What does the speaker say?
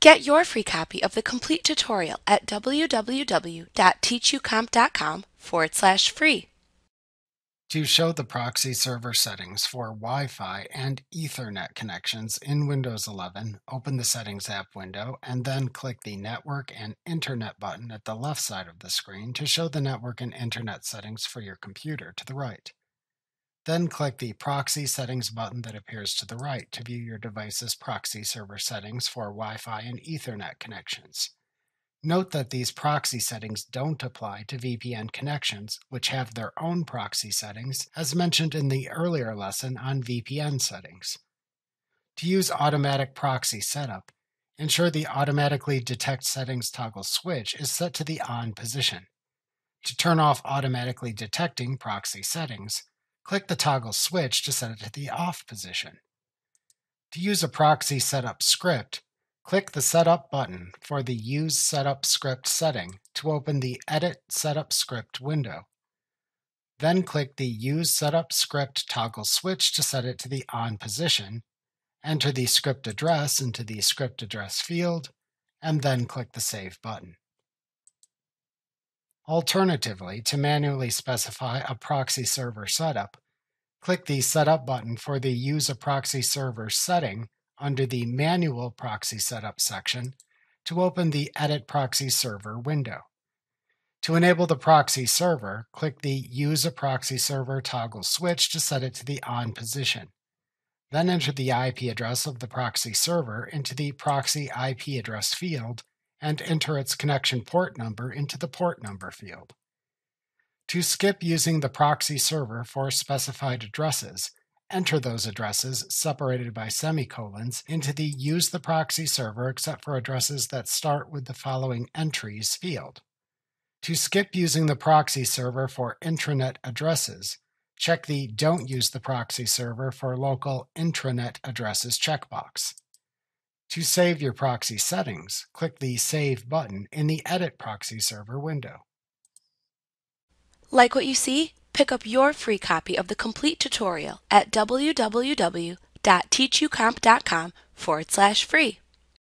Get your free copy of the complete tutorial at www.teachucomp.com/free. To show the proxy server settings for Wi-Fi and Ethernet connections in Windows 11, open the Settings app window and then click the Network and Internet button at the left side of the screen to show the network and Internet settings for your computer to the right. Then click the Proxy Settings button that appears to the right to view your device's proxy server settings for Wi-Fi and Ethernet connections. Note that these proxy settings don't apply to VPN connections, which have their own proxy settings, as mentioned in the earlier lesson on VPN settings. To use automatic proxy setup, ensure the automatically detect settings toggle switch is set to the on position. To turn off automatically detecting proxy settings, click the toggle switch to set it to the off position. To use a proxy setup script, click the Setup button for the Use Setup Script setting to open the Edit Setup Script window. Then click the Use Setup Script toggle switch to set it to the On position, enter the script address into the Script Address field, and then click the Save button. Alternatively, to manually specify a proxy server setup, click the Setup button for the Use a Proxy Server setting under the Manual Proxy Setup section to open the Edit Proxy Server window. To enable the proxy server, click the Use a Proxy Server toggle switch to set it to the On position. Then enter the IP address of the proxy server into the Proxy IP Address field and enter its connection port number into the Port Number field. To skip using the proxy server for specified addresses, enter those addresses, separated by semicolons, into the Use the Proxy Server except for addresses that start with the following entries field. To skip using the proxy server for intranet addresses, check the Don't Use the Proxy Server for Local Intranet Addresses checkbox. To save your proxy settings, click the Save button in the Edit Proxy Server window. Like what you see? Pick up your free copy of the complete tutorial at www.teachucomp.com/free.